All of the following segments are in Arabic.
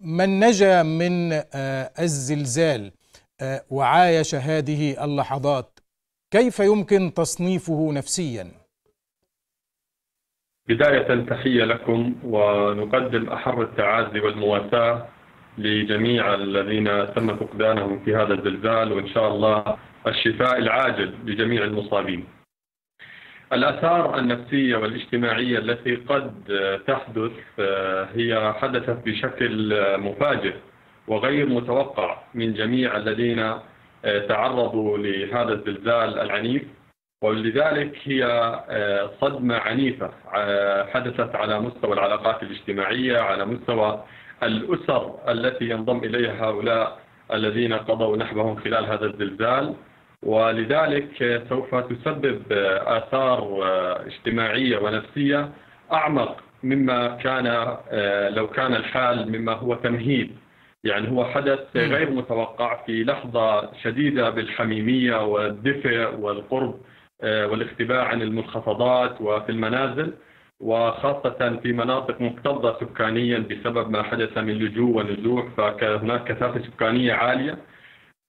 من نجا من الزلزال وعايش هذه اللحظات كيف يمكن تصنيفه نفسيا؟ بداية تحية لكم ونقدم أحر التعازي والمواساة لجميع الذين تم فقدانهم في هذا الزلزال، وإن شاء الله الشفاء العاجل لجميع المصابين. الآثار النفسية والاجتماعية التي قد تحدث هي حدثت بشكل مفاجئ وغير متوقع من جميع الذين تعرضوا لهذا الزلزال العنيف، ولذلك هي صدمة عنيفة حدثت على مستوى العلاقات الاجتماعية، على مستوى الأسر التي ينضم إليها هؤلاء الذين قضوا نحبهم خلال هذا الزلزال، ولذلك سوف تسبب آثار اجتماعية ونفسية أعمق مما كان لو كان الحال مما هو تمهيد. يعني هو حدث غير متوقع في لحظة شديدة بالحميمية والدفء والقرب والاختباء عن المنخفضات وفي المنازل، وخاصة في مناطق مكتظة سكانيا بسبب ما حدث من لجوء ونزوح، فهناك كثافة سكانية عالية.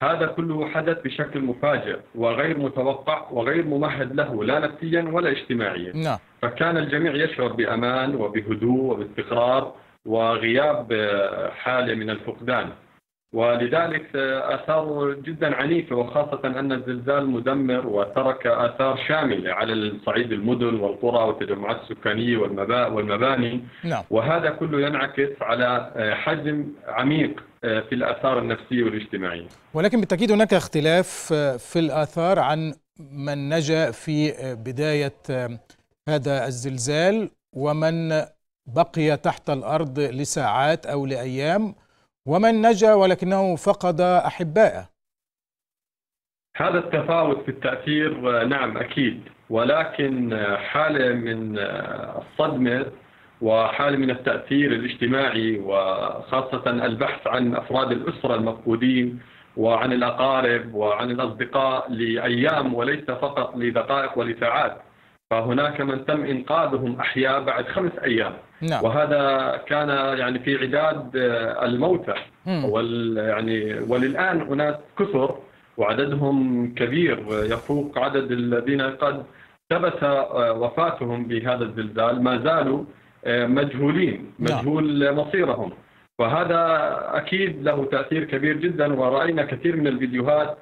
هذا كله حدث بشكل مفاجئ وغير متوقع وغير ممهد له لا نفسيا ولا اجتماعيا. فكان الجميع يشعر بأمان وبهدوء وباستقرار وغياب حالة من الفقدان، ولذلك آثار جدا عنيفة، وخاصة أن الزلزال مدمر وترك آثار شاملة على صعيد المدن والقرى والتجمعات السكانية والمباني. وهذا كله ينعكس على حجم عميق في الآثار النفسية والاجتماعية. ولكن بالتأكيد هناك اختلاف في الآثار عن من نجا في بداية هذا الزلزال ومن بقي تحت الأرض لساعات أو لأيام، ومن نجا ولكنه فقد أحبائه. هذا التفاوت في التأثير نعم أكيد، ولكن حالة من الصدمة وحالة من التأثير الاجتماعي، وخاصة البحث عن أفراد الأسرة المفقودين وعن الأقارب وعن الأصدقاء لأيام وليس فقط لدقائق ولساعات. فهناك من تم إنقاذهم أحياء بعد 5 أيام. وهذا كان يعني في عداد الموتى وللآن هناك كثر وعددهم كبير يفوق عدد الذين قد ثبت وفاتهم بهذا الزلزال، ما زالوا مجهولين، مجهول مصيرهم. وهذا أكيد له تأثير كبير جدا، ورأينا كثير من الفيديوهات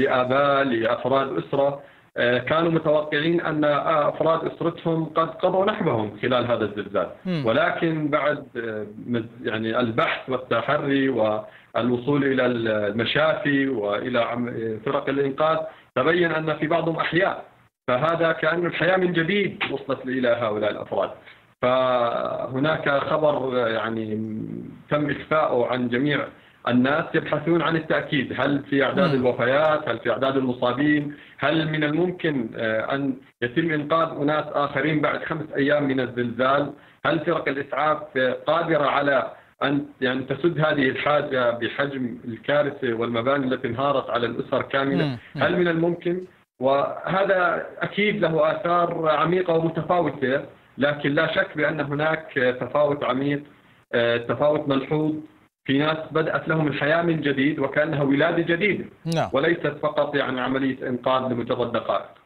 لآباء لأفراد أسرة كانوا متوقعين أن أفراد أسرتهم قد قضوا نحبهم خلال هذا الزلزال، ولكن بعد يعني البحث والتحري والوصول إلى المشافي وإلى فرق الإنقاذ تبين أن في بعضهم أحياء، فهذا كأن الحياة من جديد وصلت إلى هؤلاء الأفراد. فهناك خبر يعني تم إخفاؤه عن جميع الناس يبحثون عن التأكيد، هل في أعداد الوفيات؟ هل في أعداد المصابين؟ هل من الممكن أن يتم إنقاذ أناس آخرين بعد 5 أيام من الزلزال؟ هل فرق الإسعاف قادرة على أن يعني تسد هذه الحاجة بحجم الكارثة والمباني التي انهارت على الأسر كاملة؟ هل من الممكن؟ وهذا أكيد له آثار عميقة ومتفاوتة، لكن لا شك بأن هناك تفاوت عميق، تفاوت ملحوظ. في ناس بدأت لهم الحياة من جديد وكأنها ولادة جديدة، وليست فقط يعني عملية إنقاذ لمجرد دقائق.